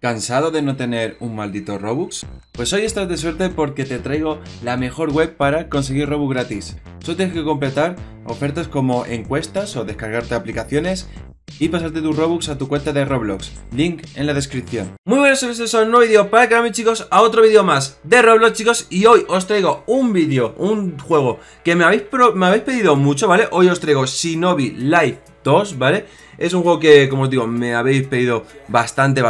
¿Cansado de no tener un maldito Robux? Pues hoy estás de suerte porque te traigo la mejor web para conseguir Robux gratis. Solo tienes que completar ofertas como encuestas o descargarte aplicaciones y pasarte tus Robux a tu cuenta de Roblox. Link en la descripción. Muy buenas, este es un nuevo vídeo para el canal, chicos, a otro vídeo más de Roblox, chicos. Y hoy os traigo un juego que me habéis pedido mucho, ¿vale? Hoy os traigo Shinobi Life 2, ¿vale? Es un juego que, como os digo, me habéis pedido bastante.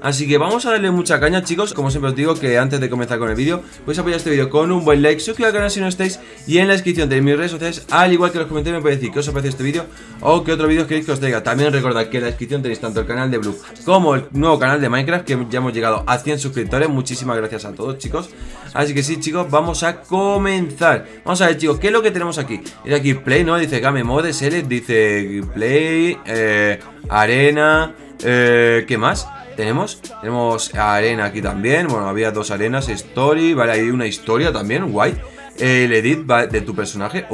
Así que vamos a darle mucha caña, chicos. Como siempre os digo, que antes de comenzar con el vídeo, podéis apoyar este vídeo con un buen like, suscribiros al canal si no estáis, y en la descripción tenéis mis redes sociales, al igual que en los comentarios me podéis decir qué os parece este vídeo o qué otro vídeo queréis que os traiga. También recordad que en la descripción tenéis tanto el canal de Blue como el nuevo canal de Minecraft, que ya hemos llegado a 100 suscriptores. Muchísimas gracias a todos, chicos. Así que sí, chicos, vamos a comenzar. Vamos a ver, chicos, qué es lo que tenemos aquí. Es aquí Play, ¿no? Dice Game Mode, Select, dice Play, arena, ¿qué más? Tenemos arena aquí también. Bueno, había dos arenas, story, vale, hay una historia también, guay. El edit de tu personaje.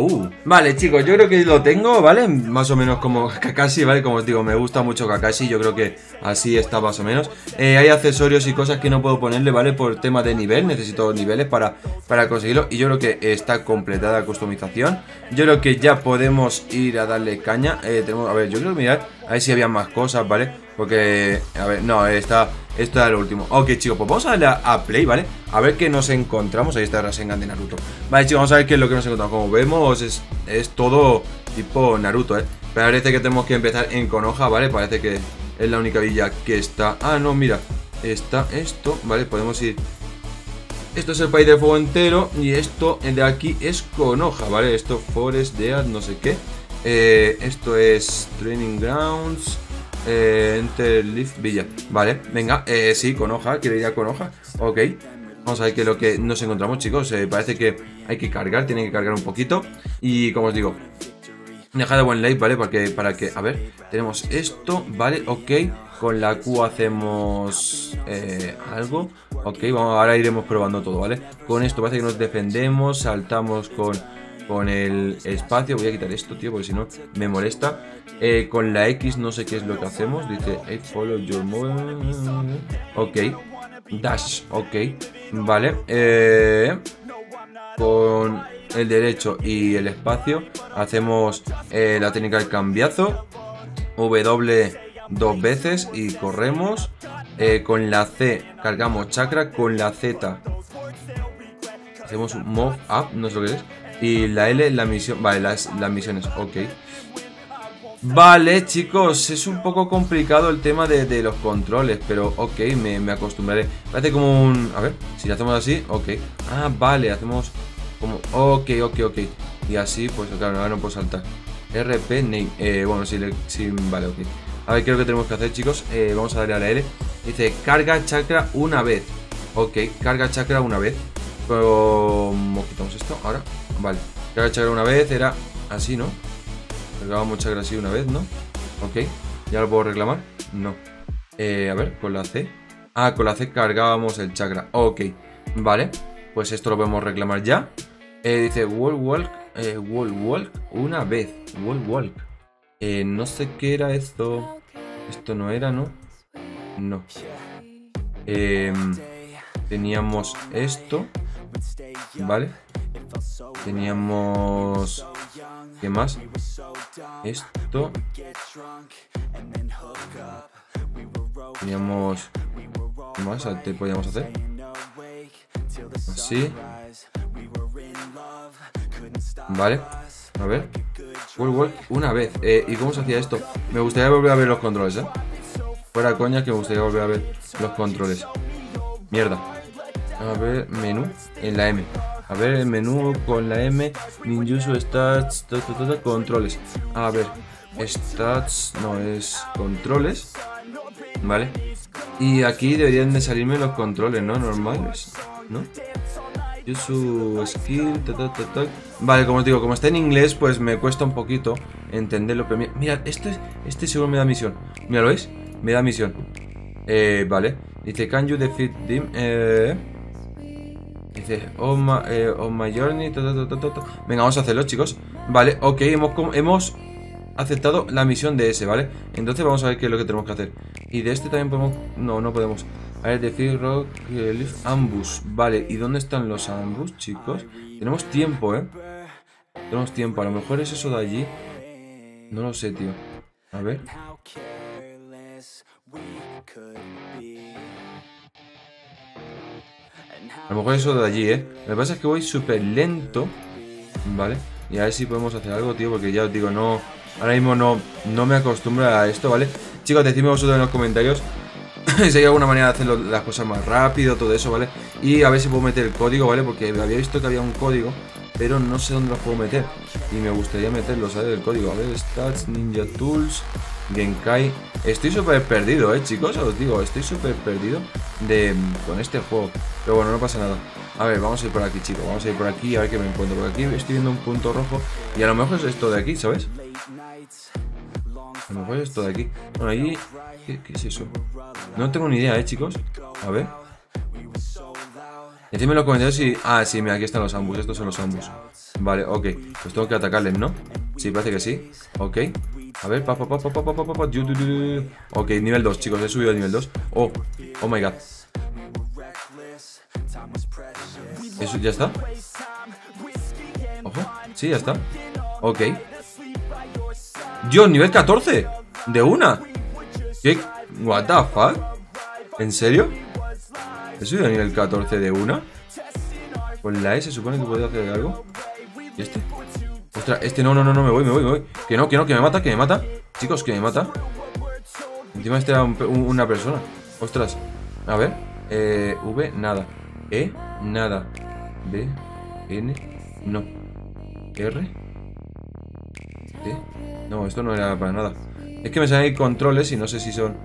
Vale, chicos, yo creo que lo tengo, ¿vale? Más o menos como Kakashi, ¿vale? Como os digo, me gusta mucho Kakashi. Yo creo que así está más o menos. Hay accesorios y cosas que no puedo ponerle, ¿vale? Por tema de nivel. Necesito niveles para conseguirlo. Y yo creo que está completada la customización. Yo creo que ya podemos ir a darle caña. Tenemos, a ver, yo creo que mirar a ver si había más cosas, ¿vale? Porque, a ver, no, esto era lo último. Ok, chicos, pues vamos a darle a play, ¿vale? A ver qué nos encontramos. Ahí está Rasengan de Naruto. Vale, chicos, vamos a ver qué es lo que nos encontramos. Como vemos, es todo tipo Naruto, ¿eh? Pero parece que tenemos que empezar en Konoha, ¿vale? Parece que es la única villa que está... Ah, no, mira, está esto, ¿vale? Podemos ir... Esto es el país del fuego entero. Y esto de aquí es Konoha, ¿vale? Esto Forest Dead, no sé qué. Esto es Training Grounds. Enter Leaf Villa. Vale, venga, sí, Konoha. Quiero ir a Konoha, ok. Vamos a ver qué es lo que nos encontramos, chicos. Parece que hay que cargar, tienen que cargar un poquito. Y como os digo, dejad buen like, ¿vale? Para que a ver, tenemos esto, ¿vale? Ok, con la Q hacemos algo. Ok, vamos, ahora iremos probando todo, ¿vale? Con esto parece que nos defendemos. Saltamos con el espacio. Voy a quitar esto, tío, porque si no me molesta. Con la X no sé qué es lo que hacemos. Dice follow your move. Ok, dash, ok, vale. Con el derecho y el espacio hacemos la técnica del cambiazo. W dos veces y corremos. Con la C cargamos chakra. Con la Z hacemos un move up, no sé lo que es. Y la L, la misión, vale, las misiones, ok. Vale, chicos, es un poco complicado el tema de los controles, pero ok, me acostumbraré. Parece como un, a ver, si lo hacemos así, ok. Ah, vale, hacemos como, ok. Y así, pues claro, ahora no puedo saltar. RP, name, bueno, si vale, ok. A ver, creo que tenemos que hacer, chicos, vamos a darle a la L. Dice, carga chakra una vez. Ok, carga chakra una vez. ¿Cómo quitamos esto? Ahora, vale, carga chakra una vez, era así, ¿no? Cargábamos chakra así una vez, ¿no? Ok, ¿ya lo puedo reclamar? No. A ver, con la C. Ah, con la C cargábamos el chakra. Ok, vale, pues esto lo podemos reclamar ya. Dice wall walk una vez. Wall walk. No sé qué era esto. Esto no era, ¿no? No. Teníamos esto, ¿vale? Teníamos... ¿Qué más? Esto. Teníamos... ¿Qué más te podíamos hacer? Así. Vale. A ver. Una vez. ¿Y cómo se hacía esto? Me gustaría volver a ver los controles, ¿eh? Fuera coña que me gustaría volver a ver los controles. Mierda. A ver, menú. En la M. A ver, el menú con la M. Ninjutsu stats. Controles. A ver. Stats. No, es controles. Vale. Y aquí deberían de salirme los controles, ¿no? Normales. ¿No? Ninjutsu skill. Vale, como os digo, como está en inglés, pues me cuesta un poquito entenderlo. Pero mirad, este seguro me da misión. Mira, ¿lo veis? Me da misión. Vale. Dice, can you defeat them? Dice, on my journey. Venga, vamos a hacerlo, chicos. Vale, ok, hemos aceptado la misión de ese, ¿vale? Entonces vamos a ver qué es lo que tenemos que hacer. Y de este también podemos... No, no podemos. A ver, decir Rock Leaf Ambush. Vale, ¿y dónde están los Ambush, chicos? Tenemos tiempo, ¿eh? Tenemos tiempo. A lo mejor es eso de allí. No lo sé, tío. A ver. A lo mejor es eso de allí, ¿eh? Lo que pasa es que voy súper lento. Vale. Y a ver si podemos hacer algo, tío. Porque ya os digo, no... Ahora mismo no me acostumbro a esto, ¿vale? Chicos, decidme vosotros en los comentarios si hay alguna manera de hacer las cosas más rápido, todo eso, ¿vale? Y a ver si puedo meter el código, ¿vale? Porque había visto que había un código, pero no sé dónde lo puedo meter. Y me gustaría meterlo, ¿sabes? El código. A ver, Stats, Ninja Tools, Genkai. Estoy súper perdido, chicos, os digo. Estoy súper perdido con este juego. Pero bueno, no pasa nada. A ver, vamos a ir por aquí, chicos. Vamos a ir por aquí, a ver qué me encuentro. Por aquí estoy viendo un punto rojo. Y a lo mejor es esto de aquí, ¿sabes? A lo mejor es esto de aquí. Bueno, allí... ¿Qué es eso? No tengo ni idea, chicos. A ver. Decidme en los comentarios si... Ah, sí, mira, aquí están los ambus. Estos son los ambus. Vale, ok. Pues tengo que atacarles, ¿no? Sí, parece que sí. Ok. A ver, ok, nivel 2, chicos. He subido al nivel 2. Oh, oh my god. ¿Eso ya está? Ojo. Sí, ya está. Ok. Dios, nivel 14. De una. ¿Qué? What the fuck? ¿En serio? ¿He subido a nivel 14 de una? Con la E se supone que podía hacer algo. ¿Y este? Ostras, este no, me voy. Que no, que me mata. Chicos, que me mata. Encima este era una persona. Ostras. A ver. V, nada. E, nada. B, N, no. R. ¿Eh? No, esto no era para nada. Es que me salen ahí controles y no sé si son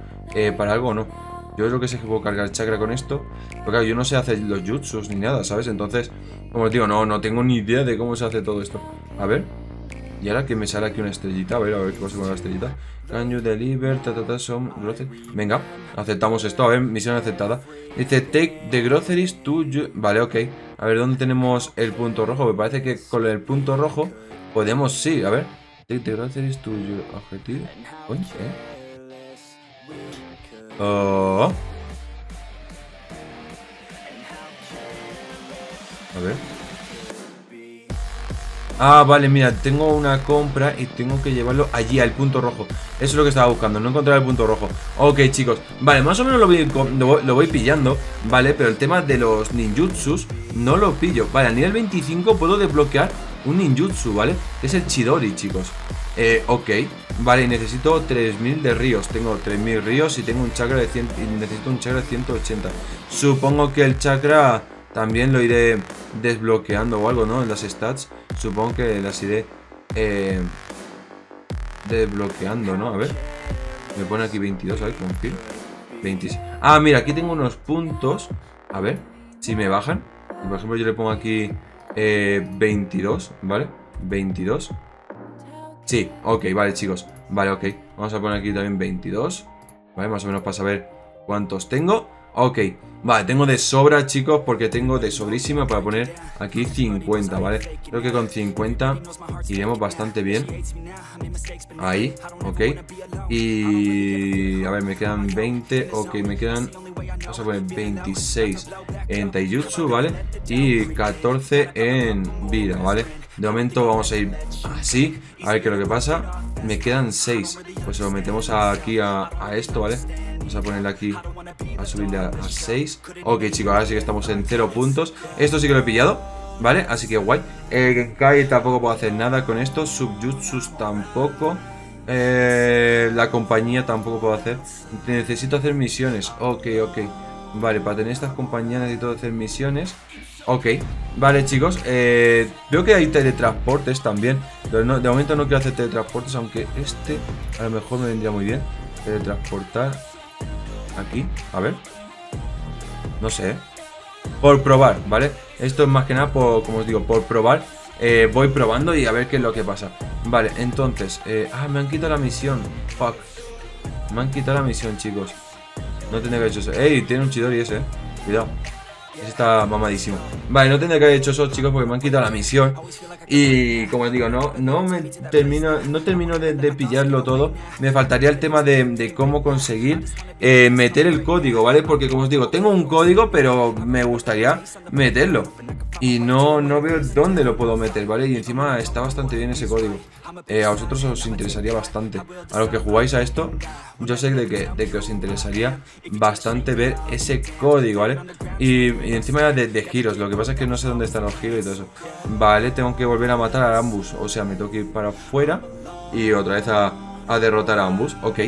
para algo o no. Yo lo que sé es que puedo cargar chakra con esto. Pero claro, yo no sé hacer los jutsus ni nada, ¿sabes? Entonces, como os digo, no tengo ni idea de cómo se hace todo esto. A ver. Y ahora que me sale aquí una estrellita. A ver qué pasa con la estrellita. Can you deliver, some groceries. Venga, aceptamos esto. A ver, misión aceptada. Dice, take the groceries to you. Vale, ok. A ver, ¿dónde tenemos el punto rojo? Me parece que con el punto rojo podemos, sí, a ver. Take the groceries to your objective. Oye, Oh. A ver. Ah, vale, mira, tengo una compra y tengo que llevarlo allí, al punto rojo. Eso es lo que estaba buscando, no encontrar el punto rojo. Ok, chicos, vale, más o menos lo voy pillando, vale, pero el tema de los ninjutsus no lo pillo. Vale, a nivel 25 puedo desbloquear un ninjutsu, ¿vale? Que es el Chidori, chicos. Ok, vale, necesito 3000 de ríos. Tengo 3000 ríos y tengo un chakra de 100, y necesito un chakra de 180. Supongo que el chakra también lo iré desbloqueando o algo, ¿no? En las stats. Supongo que las iré desbloqueando, ¿no? A ver. Me pone aquí 22, a ver, confirm. 26. Ah, mira, aquí tengo unos puntos. A ver, si me bajan. Por ejemplo, yo le pongo aquí 22, ¿vale? 22. Sí, ok, vale, chicos. Vale, ok. Vamos a poner aquí también 22. Vale, más o menos para saber cuántos tengo. Ok, vale, tengo de sobra, chicos, porque tengo de sobrísima para poner aquí 50, ¿vale? Creo que con 50 iremos bastante bien. Ahí, ok. Y... a ver, me quedan 20, ok, me quedan... Vamos a poner 26 en Taijutsu, ¿vale? Y 14 en vida, ¿vale? De momento vamos a ir así, a ver qué es lo que pasa. Me quedan 6, pues se lo metemos aquí a esto, ¿vale? Vamos a ponerle aquí, a subirle a 6. Ok, chicos, ahora sí que estamos en 0 puntos. Esto sí que lo he pillado, ¿vale? Así que guay. El Genkai tampoco puedo hacer nada con esto. Subjutsus tampoco. La compañía tampoco puedo hacer. Necesito hacer misiones. Ok. Vale, para tener estas compañías necesito hacer misiones. Ok, vale, chicos. Veo que hay teletransportes también. Pero no, de momento no quiero hacer teletransportes, aunque este a lo mejor me vendría muy bien. Teletransportar aquí, a ver. No sé, por probar, ¿vale? Esto es más que nada, por, como os digo, por probar. Voy probando y a ver qué es lo que pasa. Vale, entonces me han quitado la misión. Fuck. Me han quitado la misión, chicos. No tendría que haber hecho eso. Ey, tiene un Chidori ese, cuidado. Eso está mamadísimo. Vale, no tendría que haber hecho eso, chicos, porque me han quitado la misión. Y como os digo, no termino de pillarlo todo. Me faltaría el tema de cómo conseguir meter el código, ¿vale? Porque como os digo, tengo un código, pero me gustaría meterlo. Y no veo dónde lo puedo meter, ¿vale? Y encima está bastante bien ese código. A vosotros os interesaría bastante. A los que jugáis a esto, yo sé de que os interesaría bastante ver ese código, ¿vale? Y encima era de giros. Lo que pasa es que no sé dónde están los giros y todo eso. Vale, tengo que volver a matar a Ambus. O sea, me tengo que ir para afuera y otra vez a derrotar a Ambus. Ok.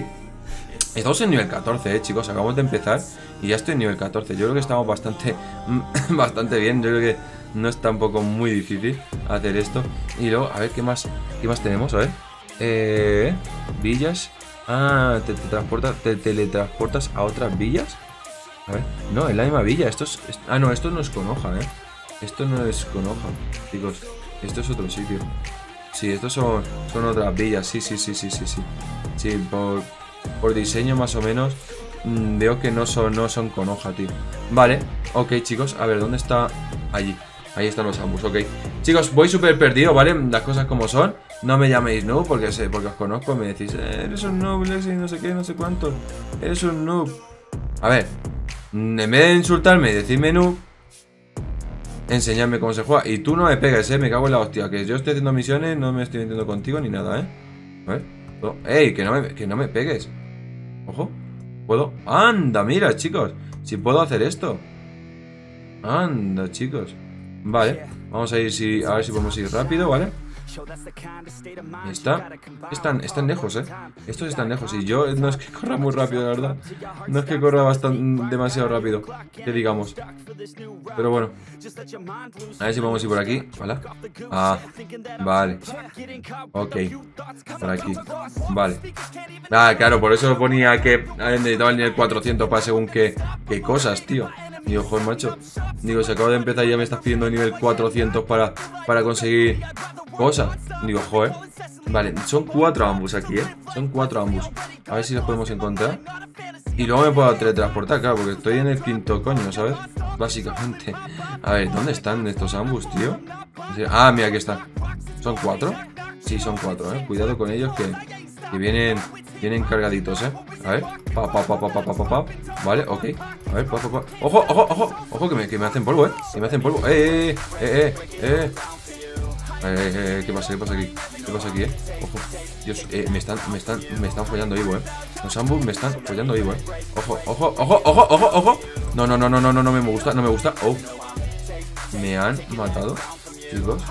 Estamos en nivel 14, chicos, acabamos de empezar y ya estoy en nivel 14, yo creo que estamos bastante bien, yo creo que no es tampoco muy difícil hacer esto. Y luego, a ver, ¿qué más tenemos? A ver, villas, te teletransportas a otras villas. A ver, no, es la misma villa, esto no es Konoha, esto no es Konoha, chicos, esto es otro sitio. Sí, estos son otras villas, sí, por diseño más o menos veo que no son Konoha, tío. Vale, ok, chicos, a ver, ¿dónde está? Allí, ahí están los Ambus, ok. Chicos, voy súper perdido, ¿vale? Las cosas como son. No me llaméis noob porque os conozco. Me decís, eres un noob, Lexi, no sé qué, no sé cuánto. Eres un noob. A ver, en vez de insultarme y decirme noob, enseñadme cómo se juega. Y tú no me pegues, me cago en la hostia. Que yo estoy haciendo misiones, no me estoy metiendo contigo ni nada, A ver. No, ¡ey! Que no me pegues. Ojo. ¿Puedo? ¡Anda! Mira, chicos. Si puedo hacer esto. ¡Anda, chicos! Vale. Vamos a ir a ver si podemos ir rápido, ¿vale? Están lejos, Estos están lejos. Y yo no es que corra muy rápido, la verdad. No es que corra demasiado rápido, que digamos. Pero bueno. A ver si podemos ir por aquí. ¿Hola? Ah, vale. Ok. Por aquí. Vale. Ah, claro, por eso ponía que necesitaba el nivel 400 para según qué cosas, tío. Y ojo, macho. Digo, se acaba de empezar y ya me estás pidiendo el nivel 400 para conseguir cosas. Digo, joder. Vale, son 4 Ambus aquí, Son 4 Ambus. A ver si los podemos encontrar. Y luego me puedo teletransportar, claro, porque estoy en el quinto coño, ¿sabes? Básicamente. A ver, ¿dónde están estos Ambus, tío? Ah, mira, aquí están. ¿Son 4? Sí, son 4, Cuidado con ellos que vienen cargaditos, A ver. Pa. Vale, ok. A ver, pa. Ojo, que me hacen polvo, Que me hacen polvo. ¿Qué pasa aquí, Ojo. Dios, me están follando vivo, Los Ambus me están follando vivo, Ojo. No, no me gusta. Oh. Me han matado, chicos.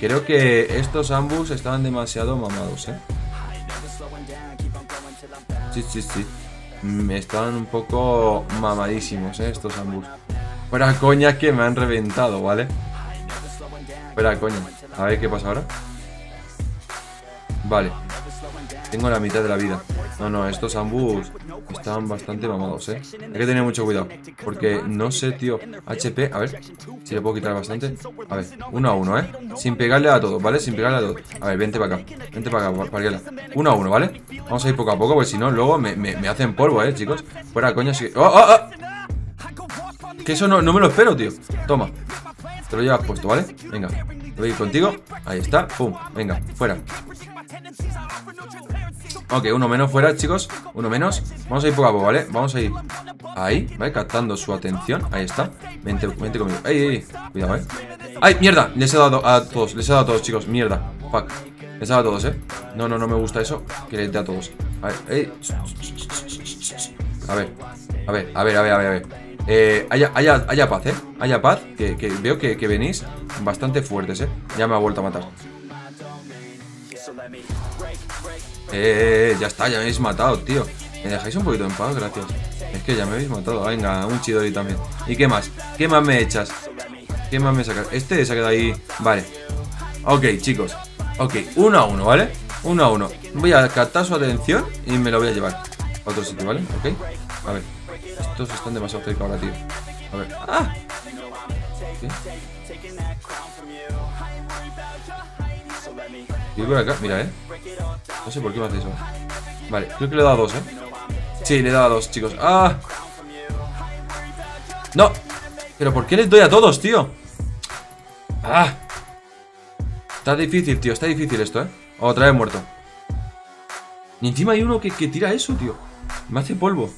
Creo que estos Ambus estaban demasiado mamados, Sí. Me están un poco mamadísimos, estos Ambus. Fuera coña que me han reventado, ¿vale? Espera, coño. A ver qué pasa ahora. Vale. Tengo la mitad de la vida. No, estos Ambus están bastante mamados, Hay que tener mucho cuidado. Porque no sé, tío. HP, a ver. Si le puedo quitar bastante. A ver, uno a uno, Sin pegarle a todos, ¿vale? Sin pegarle a todos. A ver, vente para acá. Vente para acá, parguela. Uno a uno, ¿vale? Vamos a ir poco a poco, porque si no, luego me hacen polvo, chicos. Fuera, coño, sí. ¡Oh! Que eso no me lo espero, tío. Toma. Te lo llevas puesto, ¿vale? Venga, voy a ir contigo. Ahí está, pum, venga, fuera. Ok, uno menos fuera, chicos. Uno menos, vamos a ir poco a poco, ¿vale? Vamos a ir ahí, ¿vale? Captando su atención, ahí está. Vente conmigo, ey, cuidado, ¡ay, mierda! Les he dado a todos, chicos, mierda. Fuck, les he dado a todos, No me gusta eso, que les dé a todos. A ver, A ver. Haya paz, Haya paz, que veo que venís bastante fuertes, Ya me ha vuelto a matar. Ya está, ya me habéis matado, tío. Me dejáis un poquito en paz, gracias. Es que ya me habéis matado, venga, un Chidori también. ¿Y qué más? ¿Qué más me echas? ¿Qué más me sacas? Este se ha quedado ahí, vale. Ok, chicos. Ok, uno a uno, ¿vale? Uno a uno. Voy a captar su atención y me lo voy a llevar a otro sitio, ¿vale? Ok, a ver. Estos están demasiado cerca ahora, tío. A ver. ¡Ah! ¿Qué? Y por acá, mira, No sé por qué me hace eso. Vale, creo que le he dado a dos, Sí, le he dado a dos, chicos. ¡Ah! ¡No! ¿Pero por qué les doy a todos, tío? ¡Ah! Está difícil, tío. Está difícil esto, ¿eh? Otra vez muerto. Y encima hay uno que tira eso, tío. Me hace polvo.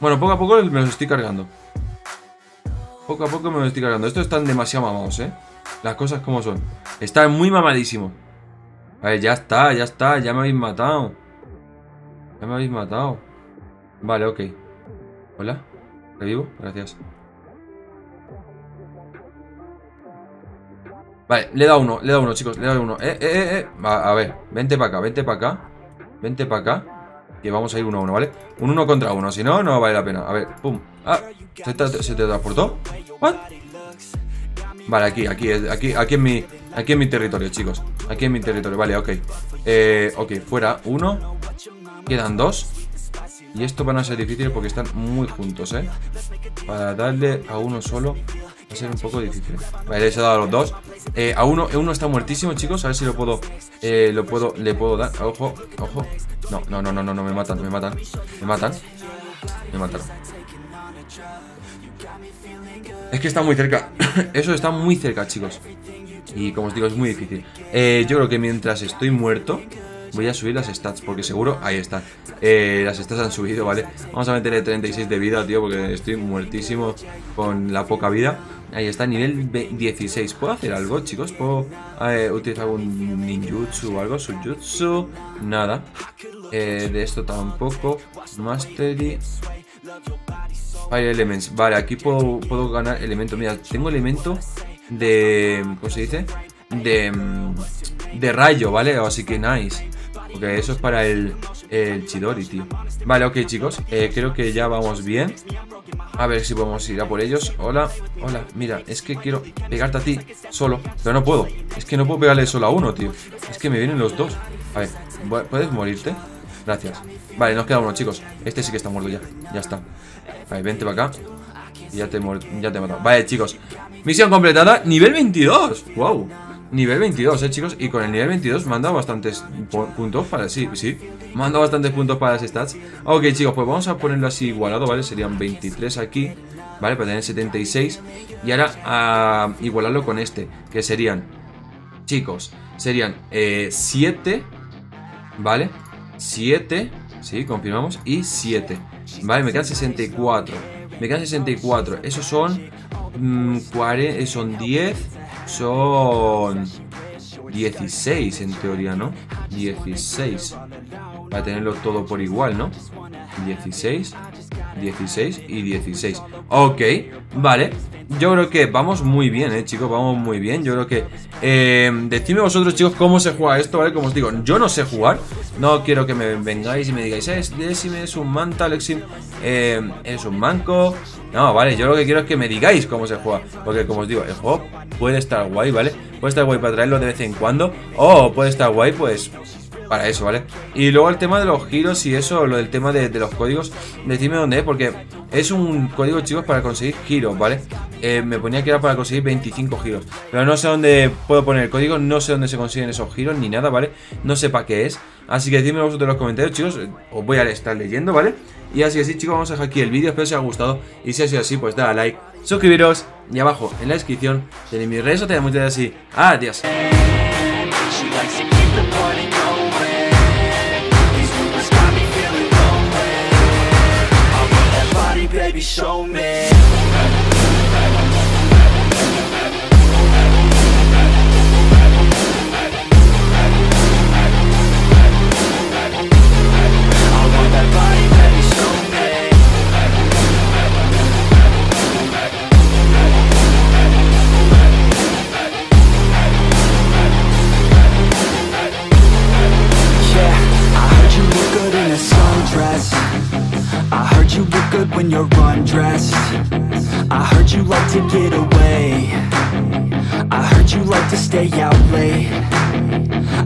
Bueno, poco a poco me los estoy cargando. Poco a poco me los estoy cargando. Estos están demasiado mamados, ¿eh? Las cosas como son. Están muy mamadísimos. A ver, ya está, ya está. Ya me habéis matado. Ya me habéis matado. Vale, ok. Hola. ¿Revivo? Gracias. Vale, le he dado uno, chicos, le he dado uno. A ver, vente para acá, vente para acá. Vente para acá. Que vamos a ir uno a uno, ¿vale? Un uno contra uno, si no, no vale la pena. A ver, pum. Ah, ¿se te transportó? ¿What? Vale, aquí en mi territorio, chicos. Aquí en mi territorio, vale, ok. Ok, fuera uno. Quedan dos. Y esto van a ser difíciles porque están muy juntos, ¿eh? Para darle a uno solo va a ser un poco difícil. Vale, les he dado a los dos. A uno está muertísimo, chicos. A ver si lo puedo... le puedo dar... Ojo, ojo. No, no, no, no, no, no. Me matan, me matan. Me matan. Me mataron. Es que está muy cerca. Eso está muy cerca, chicos. Y como os digo, es muy difícil. Yo creo que mientras estoy muerto... Voy a subir las stats, porque seguro... Ahí están. Las stats han subido, ¿vale? Vamos a meterle 36 de vida, tío, porque estoy muertísimo con la poca vida. Ahí está, nivel 16. ¿Puedo hacer algo, chicos? ¿Puedo utilizar algún ninjutsu o algo? ¿Sujutsu? Nada. De esto tampoco. Mastery. Fire Elements. Vale, aquí puedo ganar elementos. Mira, tengo elemento de... ¿Cómo se dice? De rayo, ¿vale? Así que nice. Ok, eso es para el Chidori, tío. Vale, ok, chicos, creo que ya vamos bien. A ver si podemos ir a por ellos. Hola, hola, mira, es que quiero pegarte a ti solo, pero no puedo. Es que no puedo pegarle solo a uno, tío. Es que me vienen los dos. A ver, ¿puedes morirte? Gracias. Vale, nos queda uno, chicos. Este sí que está muerto ya, ya está. A ver, vente para acá. Ya te he matado. Vale, chicos, misión completada, nivel 22. Wow. Nivel 22, chicos. Y con el nivel 22 me han dado bastantes puntos para... Sí, me han dado bastantes puntos para las stats. Ok, chicos, pues vamos a ponerlo así igualado, ¿vale? Serían 23 aquí, ¿vale? Para tener 76. Y ahora a igualarlo con este, que serían... Chicos, serían 7, ¿vale? 7, sí, confirmamos. Y 7, ¿vale? Me quedan 64. Me quedan 64. Esos son... 40, son 10... Son 16 en teoría, ¿no? 16. Para tenerlo todo por igual, ¿no? 16, 16 y 16. Ok, vale. Yo creo que vamos muy bien, chicos. Vamos muy bien, yo creo que decidme vosotros, chicos, cómo se juega esto, ¿vale? Como os digo, yo no sé jugar. No quiero que me vengáis y me digáis Lexim es un manta, Lexim es un manco. No, vale, yo lo que quiero es que me digáis cómo se juega. Porque como os digo, el juego puede estar guay, ¿vale? Puede estar guay para traerlo de vez en cuando. O puede estar guay, pues... para eso, ¿vale? Y luego el tema de los giros y eso, lo del tema de los códigos, decidme dónde es, porque es un código, chicos, para conseguir giros, ¿vale? Me ponía que era para conseguir 25 giros, pero no sé dónde puedo poner el código, no sé dónde se consiguen esos giros ni nada, ¿vale? No sé para qué es, así que decidme vosotros en los comentarios, chicos, os voy a estar leyendo, ¿vale? Y así que sí, chicos, vamos a dejar aquí el vídeo, espero que os haya gustado, y si ha sido así, pues dale a like, suscribiros, y abajo en la descripción tenéis mis redes sociales, muchas gracias y adiós. Baby, show me. When you're undressed, I heard you like to get away. I heard you like to stay out late.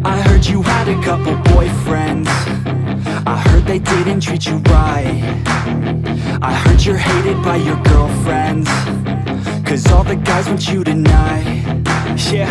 I heard you had a couple boyfriends. I heard they didn't treat you right. I heard you're hated by your girlfriends, 'cause all the guys want you tonight. Yeah.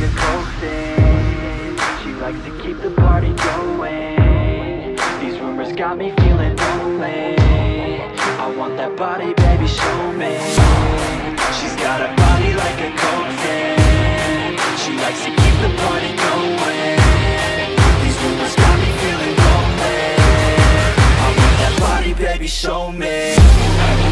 a ghosting. She likes to keep the party going. These rumors got me feeling lonely. I want that body, baby, show me. She's got a body like a coke fan. She likes to keep the party going. These rumors got me feeling lonely. I want that body, baby, show me.